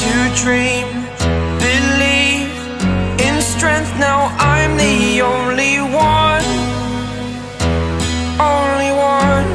To dream, believe in strength. Now I'm the only one, only one.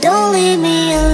Don't leave me alone,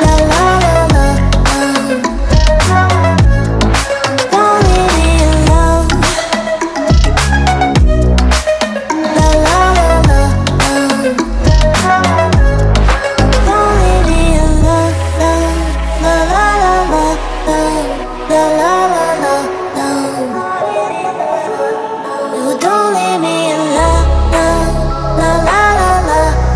la la la la la.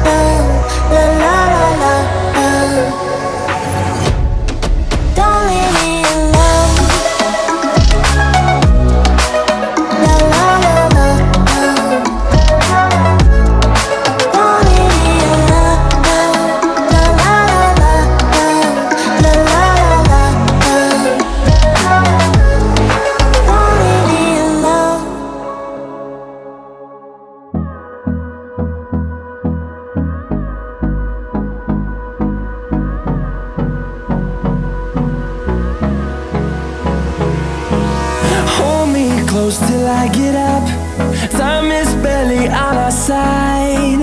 get up, time is barely on our side.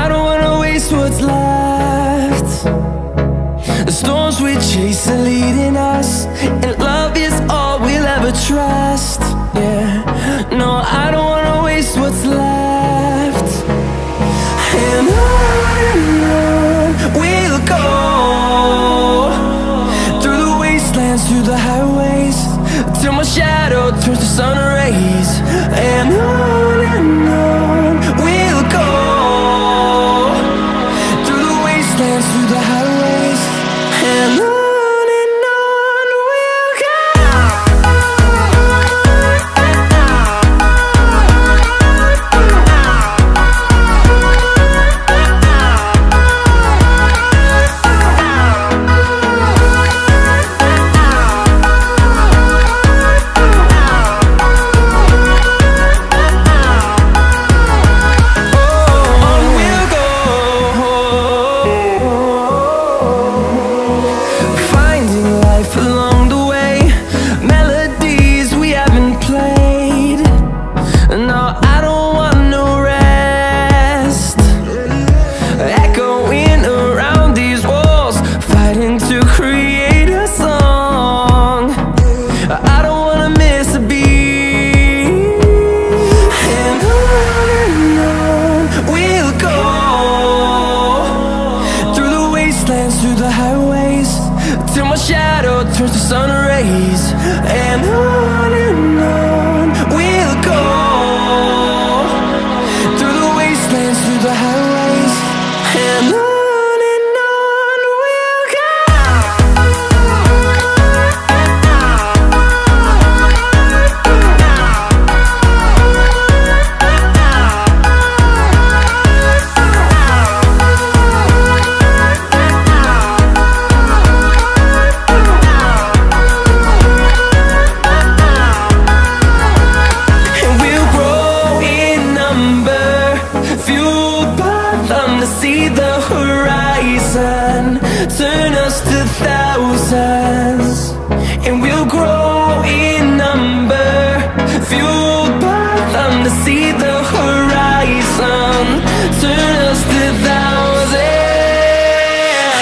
I don't wanna waste what's left. The storms we chase are leading us, and love is all we'll ever trust. Yeah, no, I don't wanna waste what's left. And on we'll go, through the wastelands, through the highways, till my shadow turns to sun rays. And on we'll go, through the wastelands, through the highways, and on. Through the highways, till my shadow turns to sun rays. And on we'll go, through the wastelands, through the highways, and on. See the horizon, turn us to thousands, and we'll grow in number, fueled by them. To see the horizon, turn us to thousands,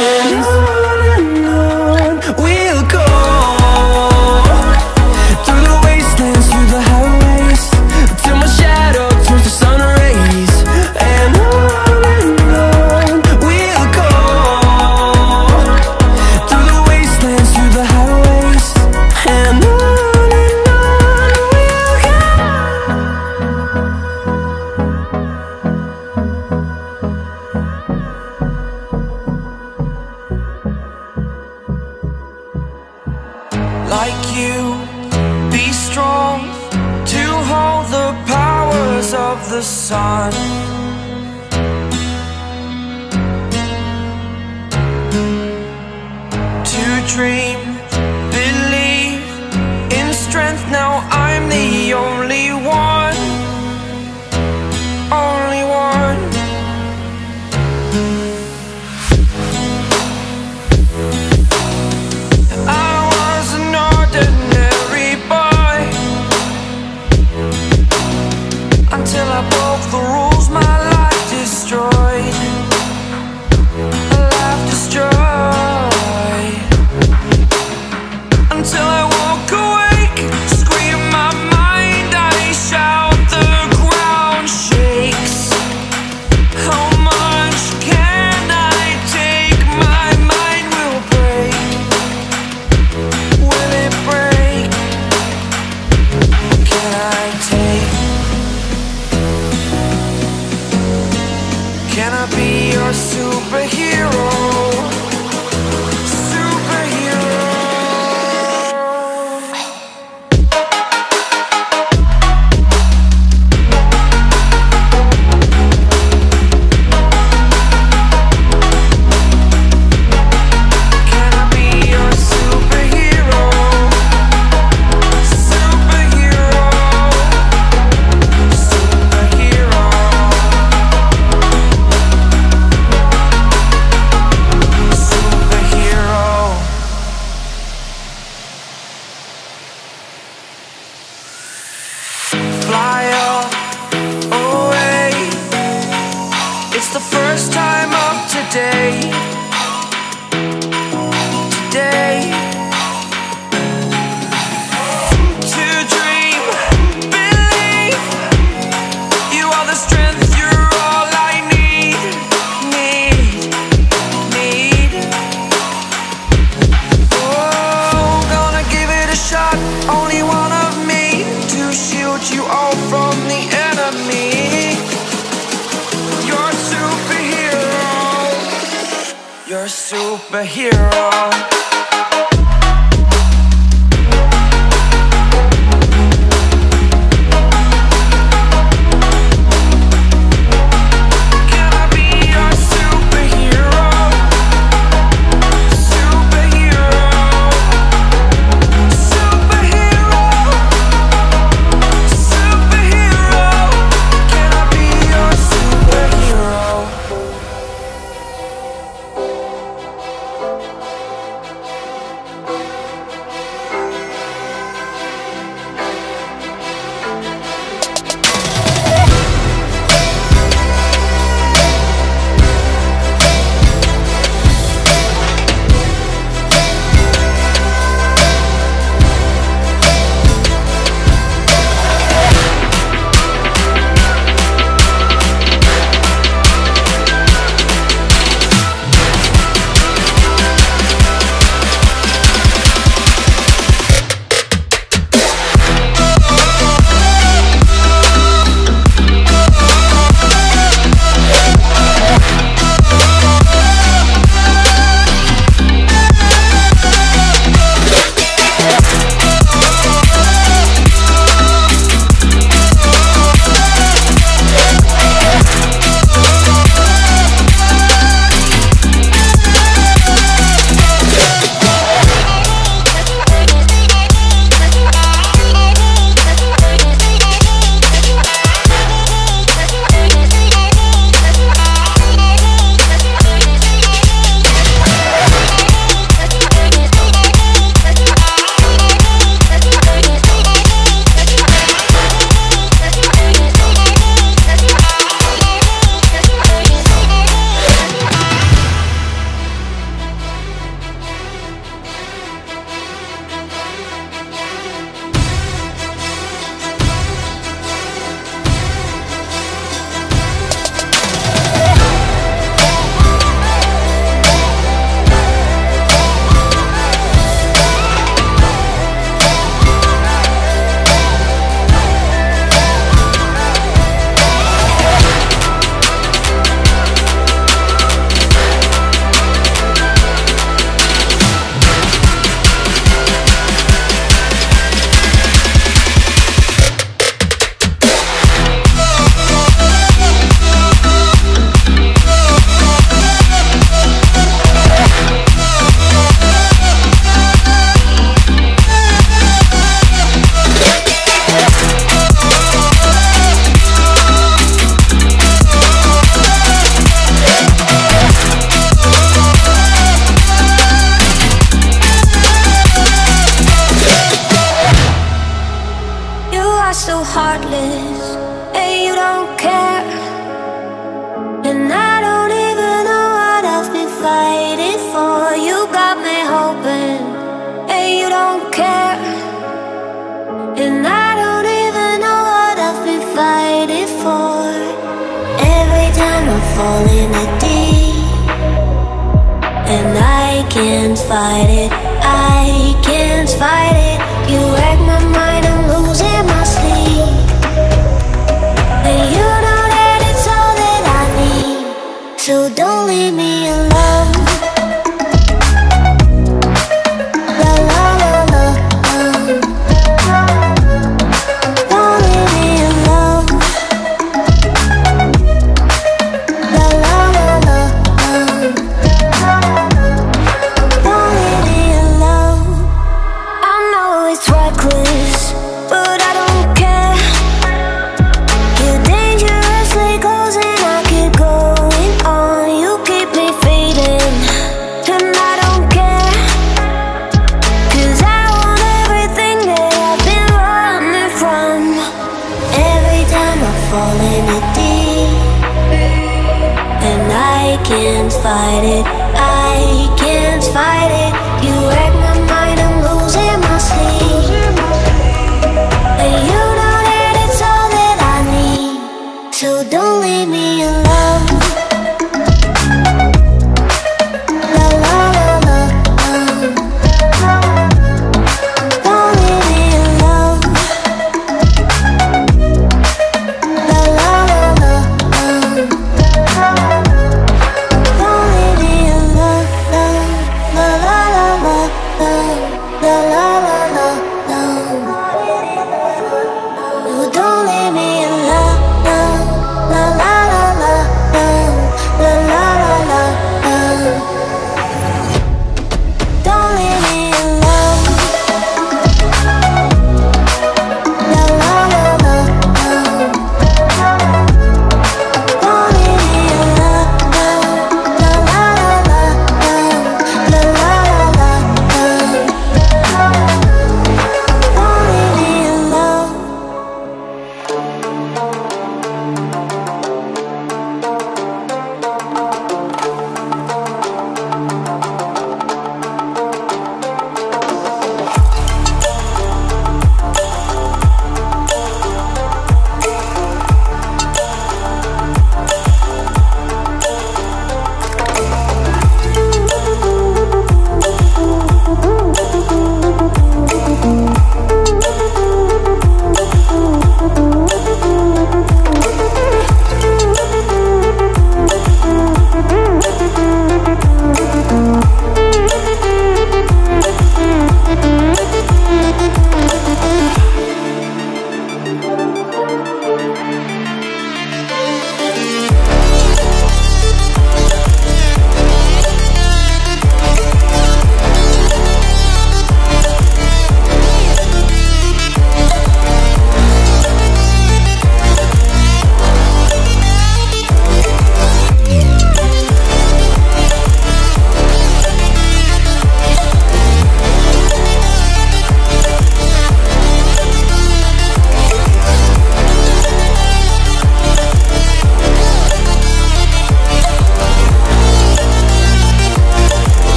and on we'll go, through the wastelands, through the highways, till my shadow turns to sun rays. And on like you, be strong to hold the powers of the sun. To dream, believe in strength, now I'm the only one. Only one. Can I be your superhero? It's the first time of today. You're a superhero. So heartless, and you don't care, and I don't even know what I've been fighting for. You got me hoping, and you don't care, and I don't even know what I've been fighting for. Every time I fall in the deep, and I can't fight it, I can't fight it. You wreck my mind, I'm losing my sleep. And you know that it's all that I need, so don't leave me alone. fight it, I can't fight it. You wreck my mind, I'm losing my sleep. But you know that it's all that I need, so don't leave me alone.